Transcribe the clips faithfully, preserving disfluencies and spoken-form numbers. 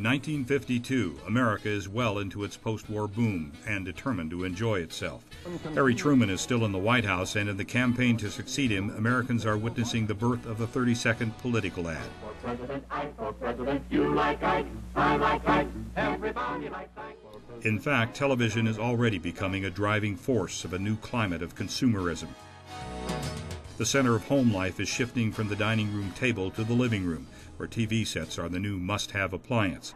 nineteen fifty-two, America is well into its post-war boom and determined to enjoy itself. Harry Truman is still in the White House, and in the campaign to succeed him, Americans are witnessing the birth of a thirty-second political ad. For president, Ike, for president, you like Ike, I like Ike, everybody likes Ike. In fact, television is already becoming a driving force of a new climate of consumerism. The center of home life is shifting from the dining room table to the living room, where T V sets are the new must-have appliance.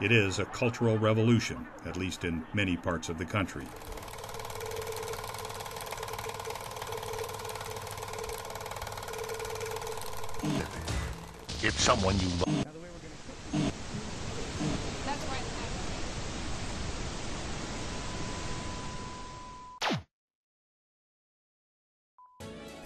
It is a cultural revolution, at least in many parts of the country. It's someone you love.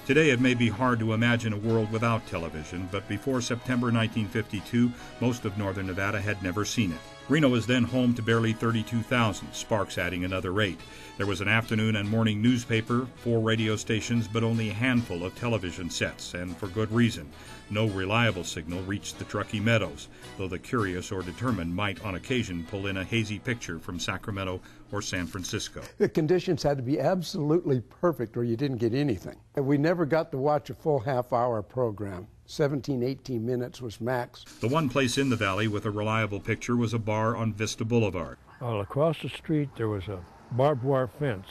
Today it may be hard to imagine a world without television, but before September nineteen fifty-two, most of northern Nevada had never seen it. Reno is then home to barely thirty-two thousand, Sparks adding another eight. There was an afternoon and morning newspaper, four radio stations, but only a handful of television sets, and for good reason. No reliable signal reached the Truckee Meadows, though the curious or determined might on occasion pull in a hazy picture from Sacramento or San Francisco. The conditions had to be absolutely perfect or you didn't get anything. We never got to watch a full half-hour program. seventeen, eighteen minutes was max. The one place in the valley with a reliable picture was a bar on Vista Boulevard. Well, across the street there was a barbed wire fence,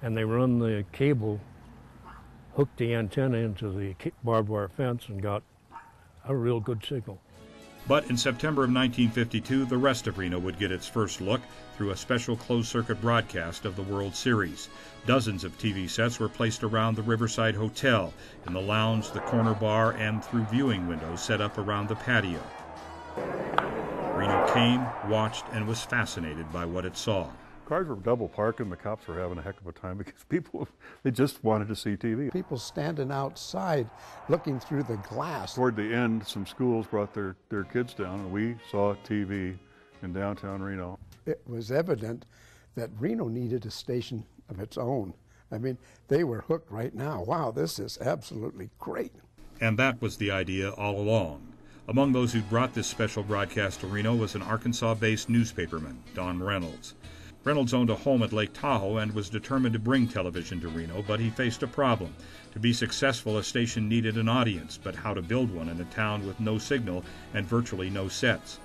and they run the cable, hooked the antenna into the barbed wire fence and got a real good signal. But in September of nineteen fifty-two, the rest of Reno would get its first look through a special closed-circuit broadcast of the World Series. Dozens of T V sets were placed around the Riverside Hotel, in the lounge, the corner bar, and through viewing windows set up around the patio. Reno came, watched, and was fascinated by what it saw. Cars were double parked and the cops were having a heck of a time because people, they just wanted to see T V. People standing outside looking through the glass. Toward the end, some schools brought their, their kids down and we saw T V in downtown Reno. It was evident that Reno needed a station of its own. I mean, they were hooked right now. Wow, this is absolutely great. And that was the idea all along. Among those who brought this special broadcast to Reno was an Arkansas-based newspaperman, Don Reynolds. Reynolds owned a home at Lake Tahoe and was determined to bring television to Reno, but he faced a problem. To be successful, a station needed an audience, but how to build one in a town with no signal and virtually no sets.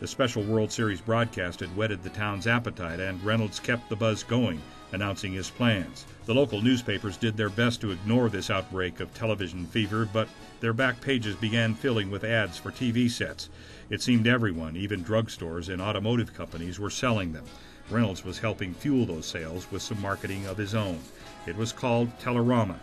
The special World Series broadcast had whetted the town's appetite, and Reynolds kept the buzz going, announcing his plans. The local newspapers did their best to ignore this outbreak of television fever, but their back pages began filling with ads for T V sets. It seemed everyone, even drugstores and automotive companies, were selling them. Reynolds was helping fuel those sales with some marketing of his own. It was called Telerama.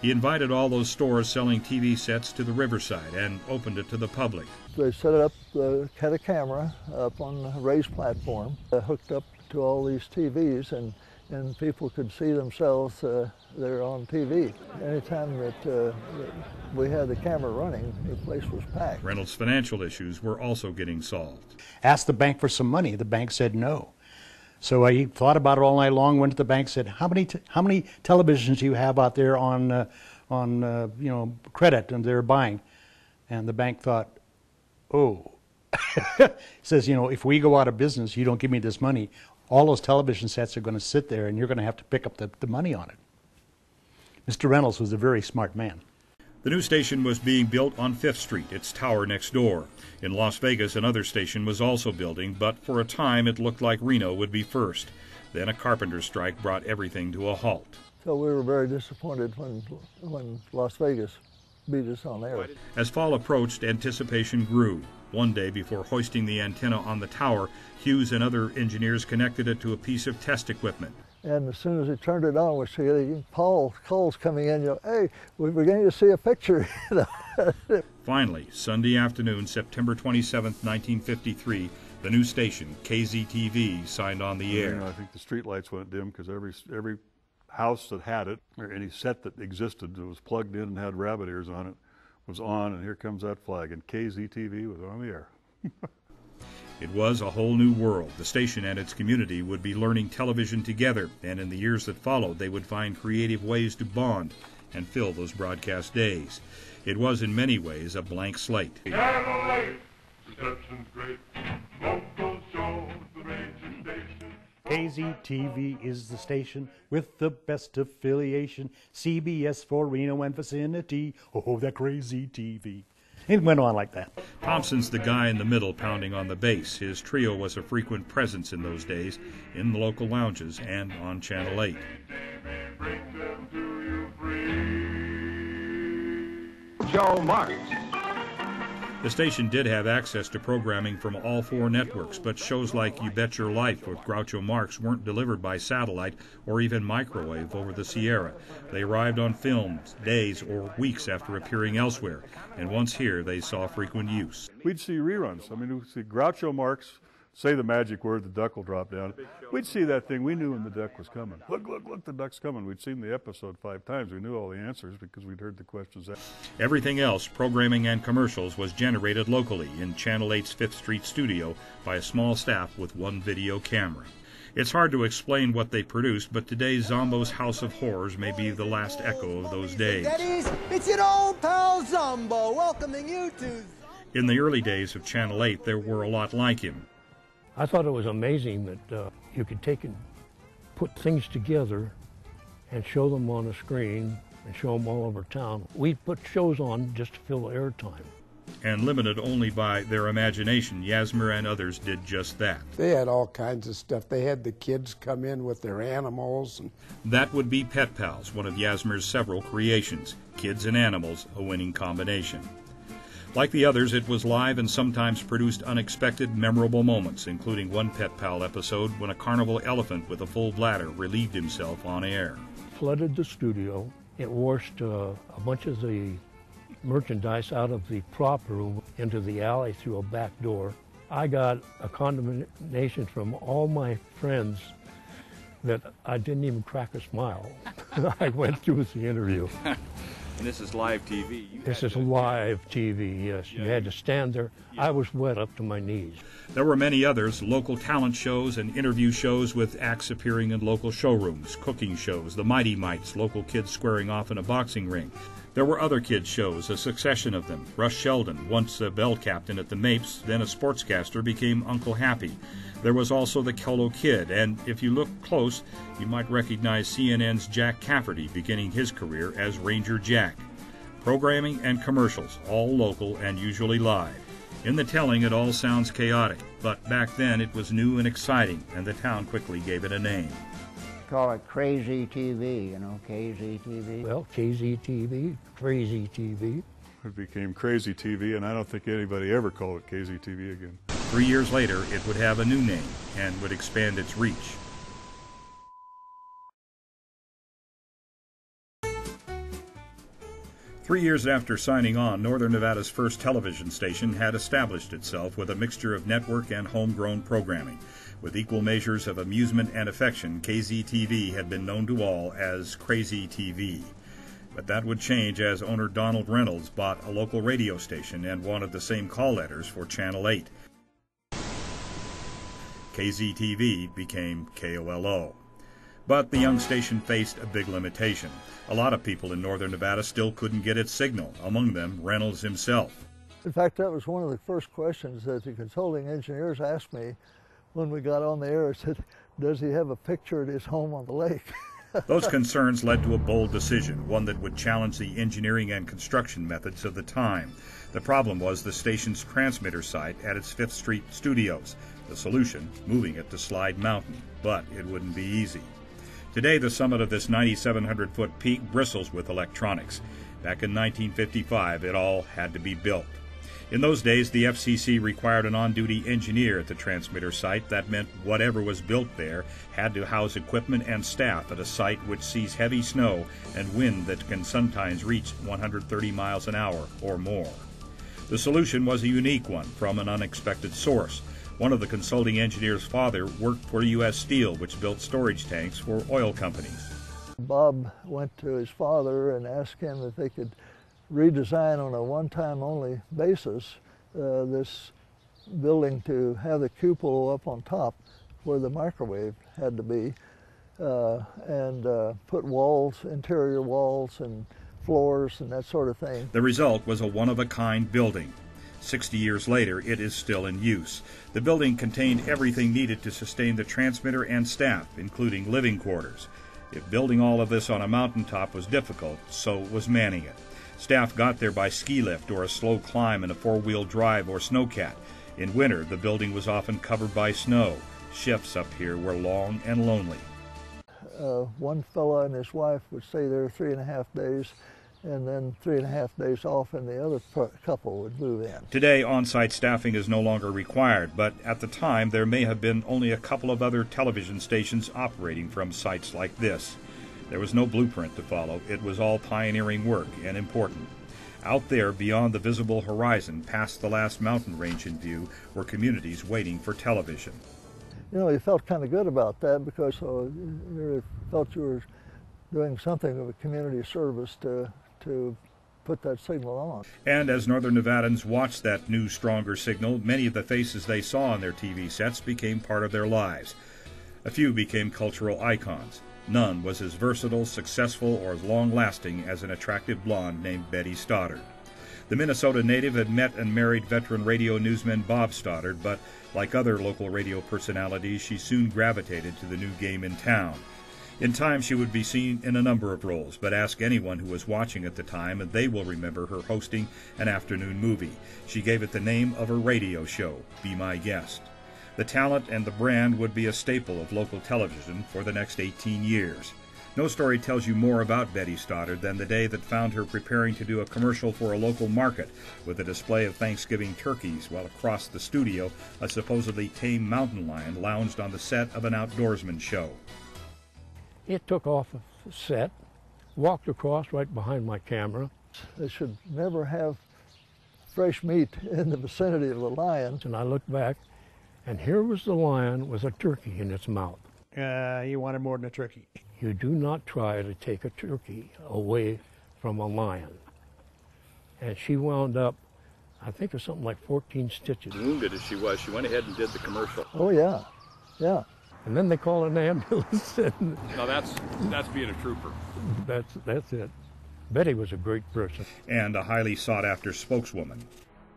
He invited all those stores selling T V sets to the Riverside and opened it to the public. They set it up, uh, had a camera up on a raised platform, uh, hooked up to all these T Vs, and, and people could see themselves uh, there on T V. Anytime that, uh, that we had the camera running, the place was packed. Reynolds' financial issues were also getting solved. Asked the bank for some money. The bank said no. So I thought about it all night long. Went to the bank, said, "How many, t how many televisions do you have out there on, uh, on, uh, you know, credit?" And they're buying, and the bank thought, "Oh," says, "You know, if we go out of business, you don't give me this money. All those television sets are going to sit there, and you're going to have to pick up the, the money on it." Mister Reynolds was a very smart man. The new station was being built on Fifth Street, its tower next door. In Las Vegas, another station was also building, but for a time it looked like Reno would be first. Then a carpenter strike brought everything to a halt. So we were very disappointed when, when Las Vegas beat us on air. As fall approached, anticipation grew. One day before hoisting the antenna on the tower, Hughes and other engineers connected it to a piece of test equipment. And as soon as he turned it on, we see Paul Cole's coming in, you know, "Hey, we're beginning to see a picture." Finally, Sunday afternoon, September twenty-seventh, nineteen fifty-three, the new station, K Z T V, signed on the air. I, mean, I think the street lights went dim because every, every house that had it, or any set that existed that was plugged in and had rabbit ears on it, was on, and here comes that flag, and K Z T V was on the air. It was a whole new world. The station and its community would be learning television together, and in the years that followed, they would find creative ways to bond and fill those broadcast days. It was in many ways a blank slate. Get out of the way. Deception great. Local show, the raging station. K Z T V is the station with the best affiliation. C B S for Reno and vicinity. Oh, that crazy T V. It went on like that. Thompson's the guy in the middle pounding on the bass. His trio was a frequent presence in those days in the local lounges and on Channel eight. Groucho Marx. The station did have access to programming from all four networks, but shows like You Bet Your Life with Groucho Marx weren't delivered by satellite or even microwave over the Sierra. They arrived on films days or weeks after appearing elsewhere, and once here they saw frequent use. We'd see reruns. I mean, we'd see Groucho Marx say the magic word, the duck will drop down. We'd see that thing. We knew when the duck was coming. Look, look, look, the duck's coming. We'd seen the episode five times. We knew all the answers because we'd heard the questions. Everything else, programming and commercials, was generated locally in Channel eight's Fifth Street studio by a small staff with one video camera. It's hard to explain what they produced, but today's Zombo's House of Horrors may be the last echo of those days. Daddies, it's your old pal Zombo welcoming you to... In the early days of Channel eight, there were a lot like him. I thought it was amazing that uh, you could take and put things together and show them on a screen and show them all over town. We put shows on just to fill airtime. And limited only by their imagination, Yazmer and others did just that. They had all kinds of stuff. They had the kids come in with their animals. And... That would be Pet Pals, one of Yazmer's several creations. Kids and animals, a winning combination. Like the others, it was live and sometimes produced unexpected, memorable moments, including one Pet Pal episode when a carnival elephant with a full bladder relieved himself on air. Flooded the studio. It washed uh, a bunch of the merchandise out of the prop room into the alley through a back door. I got a condemnation from all my friends that I didn't even crack a smile. I went through the interview. And this is live T V. You this is to... live T V, yes. Yeah. You had to stand there. Yeah. I was wet up to my knees. There were many others, local talent shows and interview shows with acts appearing in local showrooms, cooking shows, the Mighty Mites, local kids squaring off in a boxing ring. There were other kids' shows, a succession of them. Russ Sheldon, once a bell captain at the Mapes, then a sportscaster, became Uncle Happy. There was also the Kolo Kid, and if you look close, you might recognize C N N's Jack Cafferty beginning his career as Ranger Jack. Programming and commercials, all local and usually live. In the telling, it all sounds chaotic, but back then it was new and exciting, and the town quickly gave it a name. Call it Crazy T V, you know, K Z T V. Well, K Z T V, Crazy T V. It became Crazy T V, and I don't think anybody ever called it K Z T V again. Three years later, it would have a new name and would expand its reach. Three years after signing on, Northern Nevada's first television station had established itself with a mixture of network and homegrown programming. With equal measures of amusement and affection, K Z T V had been known to all as Crazy T V. But that would change as owner Donald Reynolds bought a local radio station and wanted the same call letters for Channel eight. K Z T V became K O L O. But the young station faced a big limitation. A lot of people in Northern Nevada still couldn't get its signal, among them Reynolds himself. In fact, that was one of the first questions that the consulting engineers asked me when we got on the air. I said, does he have a picture at his home on the lake? Those concerns led to a bold decision, one that would challenge the engineering and construction methods of the time. The problem was the station's transmitter site at its Fifth Street studios. The solution, moving it to Slide Mountain, but it wouldn't be easy. Today, the summit of this nine thousand seven hundred foot peak bristles with electronics. Back in nineteen fifty-five, it all had to be built. In those days, the F C C required an on-duty engineer at the transmitter site. That meant whatever was built there had to house equipment and staff at a site which sees heavy snow and wind that can sometimes reach one hundred thirty miles an hour or more. The solution was a unique one from an unexpected source. One of the consulting engineer's father worked for U S Steel, which built storage tanks for oil companies. Bob went to his father and asked him if they could redesign on a one-time only basis uh, this building to have the cupola up on top where the microwave had to be uh, and uh, put walls, interior walls and floors and that sort of thing. The result was a one-of-a-kind building. sixty years later, it is still in use. The building contained everything needed to sustain the transmitter and staff, including living quarters. If building all of this on a mountaintop was difficult, so was manning it. Staff got there by ski lift or a slow climb in a four-wheel drive or snowcat. In winter, the building was often covered by snow. Shifts up here were long and lonely. Uh, one fella and his wife would stay there three and a half days, and then three and a half days off, and the other couple would move in. Today, on-site staffing is no longer required, but at the time, there may have been only a couple of other television stations operating from sites like this. There was no blueprint to follow. It was all pioneering work and important. Out there, beyond the visible horizon, past the last mountain range in view, were communities waiting for television. You know, you felt kind of good about that because uh, you really felt you were doing something of a community service to, to put that signal on. And as Northern Nevadans watched that new, stronger signal, many of the faces they saw on their T V sets became part of their lives. A few became cultural icons. None was as versatile, successful, or as long-lasting as an attractive blonde named Betty Stoddard. The Minnesota native had met and married veteran radio newsman Bob Stoddard, but like other local radio personalities, she soon gravitated to the new game in town. In time, she would be seen in a number of roles, but ask anyone who was watching at the time, and they will remember her hosting an afternoon movie. She gave it the name of her radio show, Be My Guest. The talent and the brand would be a staple of local television for the next eighteen years. No story tells you more about Betty Stoddard than the day that found her preparing to do a commercial for a local market with a display of Thanksgiving turkeys, while across the studio, a supposedly tame mountain lion lounged on the set of an outdoorsman show. It took off the set, walked across right behind my camera. They should never have fresh meat in the vicinity of the lions. And I looked back, and here was the lion with a turkey in its mouth. Uh, he wanted more than a turkey. You do not try to take a turkey away from a lion. And she wound up, I think it was something like fourteen stitches. Wounded as she was, she went ahead and did the commercial. Oh, yeah, yeah. And then they called an ambulance. And now that's, that's being a trooper. That's, that's it. Betty was a great person. And a highly sought-after spokeswoman.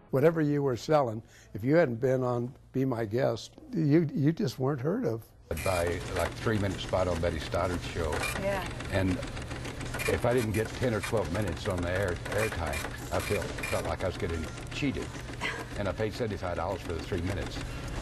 Whatever you were selling, if you hadn't been on Be My Guest, you, you just weren't heard of. By like three minute spot on Betty Stoddard's show. Yeah. And if I didn't get ten or twelve minutes on the air airtime, I felt, felt like I was getting cheated. And I paid seventy-five dollars for the three minutes.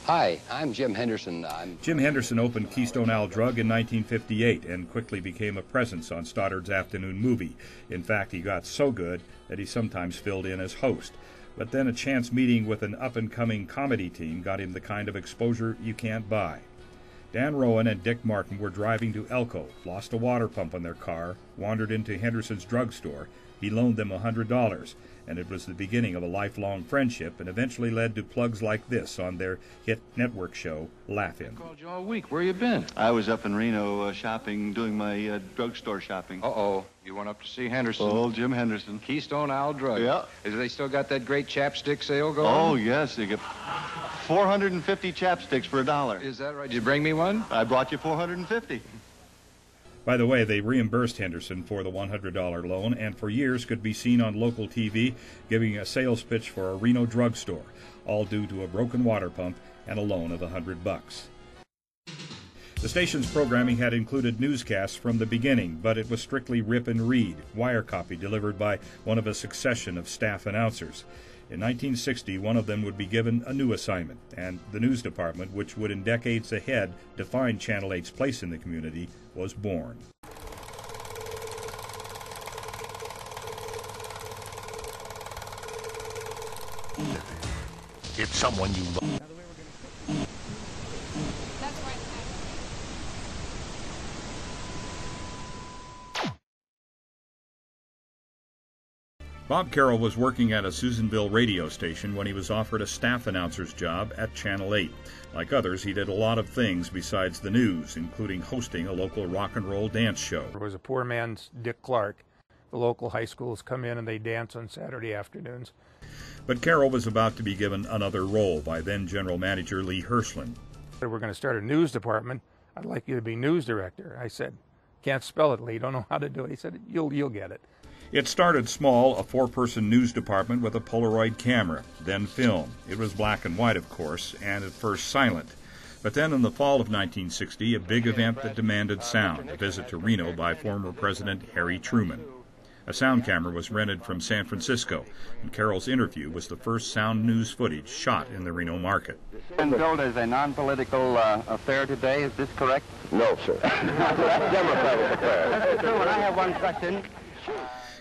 Hi, I'm Jim Henderson. I'm Jim Henderson opened Keystone Owl Drug in nineteen fifty-eight and quickly became a presence on Stoddard's afternoon movie. In fact, he got so good that he sometimes filled in as host. But then a chance meeting with an up-and-coming comedy team got him the kind of exposure you can't buy. Dan Rowan and Dick Martin were driving to Elko, lost a water pump in their car, wandered into Henderson's drugstore. He loaned them one hundred dollars, and it was the beginning of a lifelong friendship and eventually led to plugs like this on their hit network show, Laugh-In. I called you all week. Where you been? I was up in Reno uh, shopping, doing my uh, drugstore shopping. Uh-oh. You went up to see Henderson. Old Jim Henderson. Keystone Owl Drug. Yeah. Is they still got that great chapstick sale going? Oh, yes. They get four hundred fifty chapsticks for a dollar. Is that right? Did you bring me one? I brought you four hundred fifty. By the way, they reimbursed Henderson for the one hundred dollar loan and for years could be seen on local T V giving a sales pitch for a Reno drugstore, all due to a broken water pump and a loan of one hundred bucks. The station's programming had included newscasts from the beginning, but it was strictly rip and read, wire copy delivered by one of a succession of staff announcers. In nineteen sixty, one of them would be given a new assignment, and the news department, which would in decades ahead define Channel eight's place in the community, was born. It's someone you love. Bob Carroll was working at a Susanville radio station when he was offered a staff announcer's job at Channel eight. Like others, he did a lot of things besides the news, including hosting a local rock and roll dance show. There was a poor man's Dick Clark. The local high schools come in and they dance on Saturday afternoons. But Carroll was about to be given another role by then General Manager Lee Hershland. We're going to start a news department. I'd like you to be news director. I said, can't spell it, Lee. Don't know how to do it. He said, you'll, you'll get it. It started small, a four-person news department with a Polaroid camera, then film. It was black and white, of course, and at first silent. But then in the fall of nineteen sixty, a big event that demanded sound, a visit to Reno by former President Harry Truman. A sound camera was rented from San Francisco, and Carroll's interview was the first sound news footage shot in the Reno market. Billed as a non-political uh, affair today, is this correct? No, sir. Democratic affair. Sir, I have one question.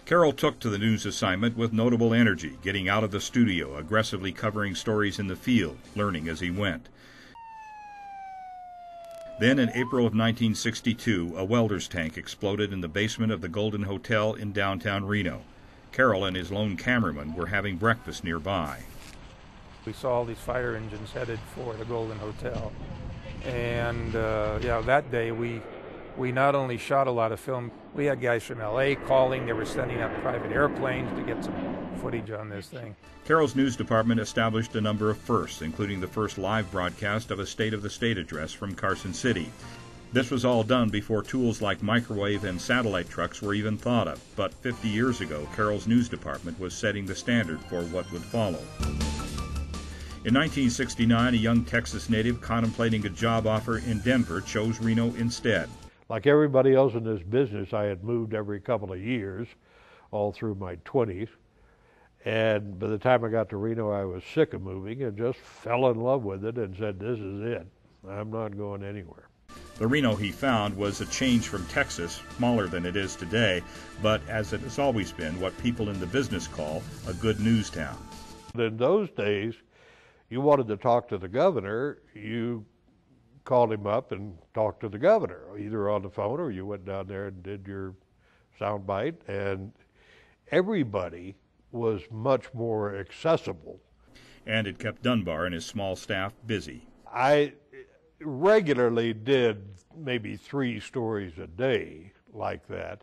Carroll took to the news assignment with notable energy, getting out of the studio, aggressively covering stories in the field, learning as he went. Then in April of nineteen sixty-two, a welder's tank exploded in the basement of the Golden Hotel in downtown Reno. Carroll and his lone cameraman were having breakfast nearby. We saw all these fire engines headed for the Golden Hotel. And uh, yeah, that day we, we not only shot a lot of film, we had guys from L A calling. They were sending out private airplanes to get some footage on this thing. Carroll's news department established a number of firsts, including the first live broadcast of a State of the State address from Carson City. This was all done before tools like microwave and satellite trucks were even thought of, but fifty years ago, Carroll's news department was setting the standard for what would follow. In nineteen sixty-nine, a young Texas native contemplating a job offer in Denver chose Reno instead. Like everybody else in this business, I had moved every couple of years, all through my twenties. And by the time I got to Reno, I was sick of moving and just fell in love with it and said, this is it. I'm not going anywhere. The Reno he found was a change from Texas, smaller than it is today, but as it has always been, what people in the business call a good news town. In those days, you wanted to talk to the governor, you called him up and talked to the governor, either on the phone or you went down there and did your soundbite, and everybody was much more accessible. And it kept Dunbar and his small staff busy. I regularly did maybe three stories a day like that.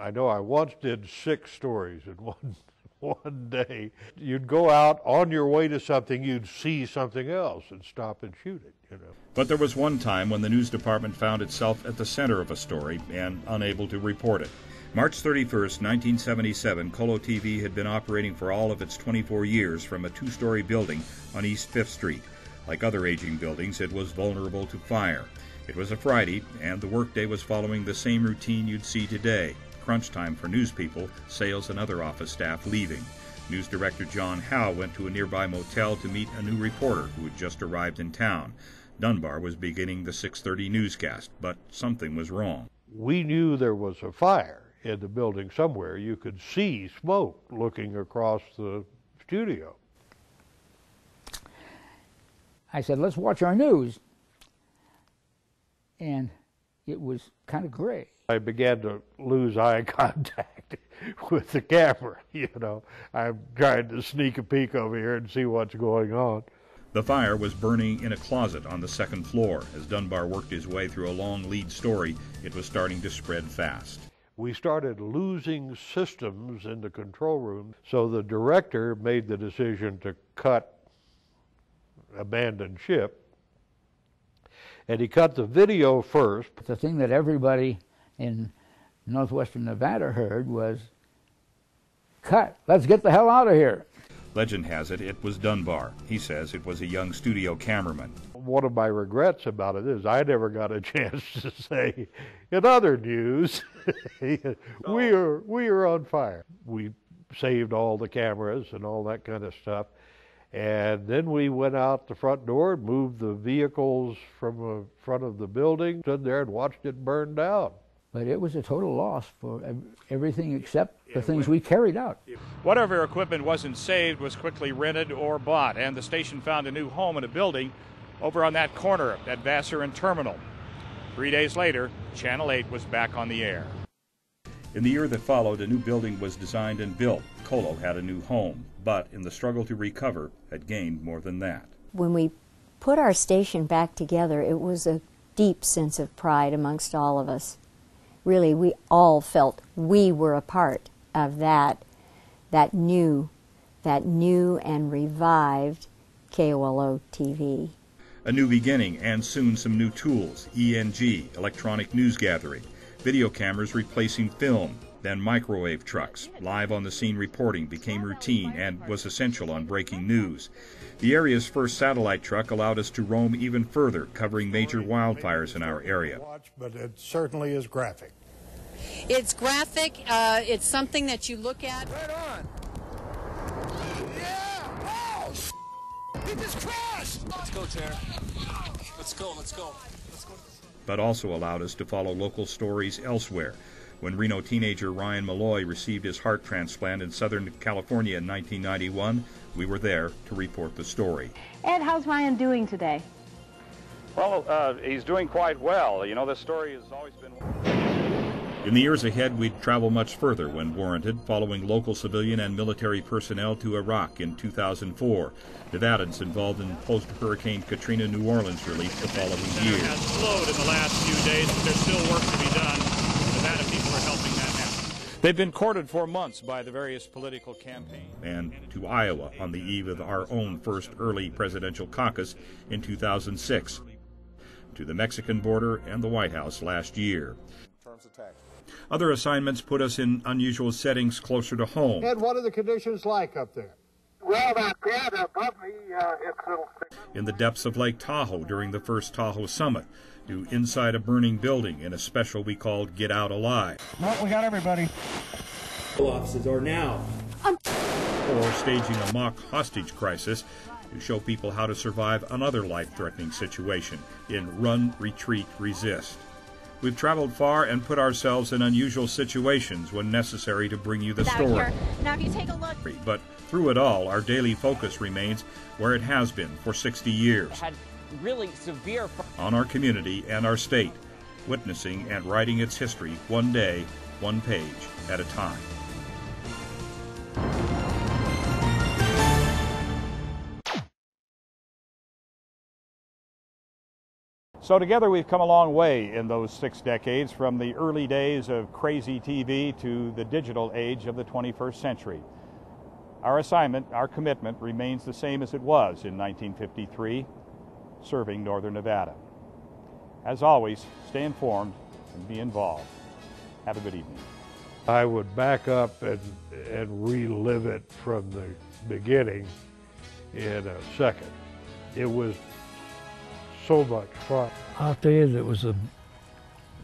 I know I once did six stories in one, one day. You'd go out on your way to something, you'd see something else and stop and shoot it. You know. But there was one time when the news department found itself at the center of a story and unable to report it. March thirty-first, nineteen seventy-seven, Kolo T V had been operating for all of its twenty-four years from a two-story building on East Fifth Street. Like other aging buildings, it was vulnerable to fire. It was a Friday, and the workday was following the same routine you'd see today. Crunch time for newspeople, sales and other office staff leaving. News director John Howe went to a nearby motel to meet a new reporter who had just arrived in town. Dunbar was beginning the six thirty newscast, but something was wrong. We knew there was a fire in the building somewhere. You could see smoke looking across the studio. I said, let's watch our news. And it was kind of gray. I began to lose eye contact with the camera, you know. I'm trying to sneak a peek over here and see what's going on. The fire was burning in a closet on the second floor. As Dunbar worked his way through a long lead story, it was starting to spread fast. We started losing systems in the control room, so the director made the decision to cut, abandon ship, and he cut the video first. The thing that everybody in northwestern Nevada heard was, cut, let's get the hell out of here. Legend has it, it was Dunbar. He says it was a young studio cameraman. One of my regrets about it is I never got a chance to say, in other news, we are, we are on fire. We saved all the cameras and all that kind of stuff. And then we went out the front door, moved the vehicles from the front of the building, stood there and watched it burn down. But it was a total loss for everything except the things we carried out. Whatever equipment wasn't saved was quickly rented or bought, and the station found a new home in a building over on that corner at Vassar and Terminal. Three days later, Channel eight was back on the air. In the year that followed, a new building was designed and built. Kolo had a new home, but in the struggle to recover, had gained more than that. When we put our station back together, it was a deep sense of pride amongst all of us. Really, we all felt we were a part of that, that new, that new and revived K O L O T V. A new beginning, and soon some new tools, E N G, electronic news gathering, video cameras replacing film. and microwave trucks. Live on the scene reporting became routine and was essential on breaking news. The area's first satellite truck allowed us to roam even further, covering major wildfires in our area. But it certainly is graphic. It's graphic. Uh, it's something that you look at. Right on. Yeah. Oh, s***. It just crashed. Let's go, Chair. Let's go. Let's go. Let's go. But also allowed us to follow local stories elsewhere. When Reno teenager Ryan Malloy received his heart transplant in Southern California in nineteen ninety-one, we were there to report the story. Ed, how's Ryan doing today? Well, uh, he's doing quite well. You know, this story has always been... In the years ahead, we'd travel much further when warranted, following local civilian and military personnel to Iraq in two thousand four. Nevadans involved in post-Hurricane Katrina New Orleans relief the following year. It has slowed in the last few days, but there's still work to be done. Nevada people are helping that happen. They've been courted for months by the various political campaigns. And to Iowa on the eve of our own first early presidential caucus in two thousand six. To the Mexican border and the White House last year. Other assignments put us in unusual settings closer to home. And what are the conditions like up there? Well, up there, above me, uh, it's a little thick. In the depths of Lake Tahoe during the first Tahoe summit, to inside a burning building in a special we called Get Out Alive. Well, we got everybody. Offices are now. Um. Or staging a mock hostage crisis to show people how to survive another life-threatening situation in Run, Retreat, Resist. We've traveled far and put ourselves in unusual situations when necessary to bring you the story. Now if you take a look. But through it all, our daily focus remains where it has been for sixty years. It had really severe... On our community and our state, witnessing and writing its history one day, one page at a time. So together we've come a long way in those six decades, from the early days of crazy T V to the digital age of the twenty-first century. Our assignment, our commitment, remains the same as it was in nineteen fifty-three, serving Northern Nevada. As always, stay informed and be involved. Have a good evening. I would back up and, and relive it from the beginning in a second. It was so much fun. I'll tell you, that was the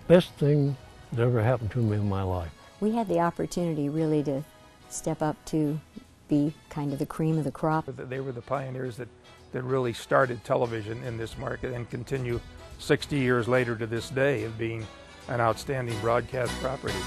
best thing that ever happened to me in my life. We had the opportunity really to step up to be kind of the cream of the crop. They were the pioneers that, that really started television in this market and continue sixty years later to this day of being an outstanding broadcast property.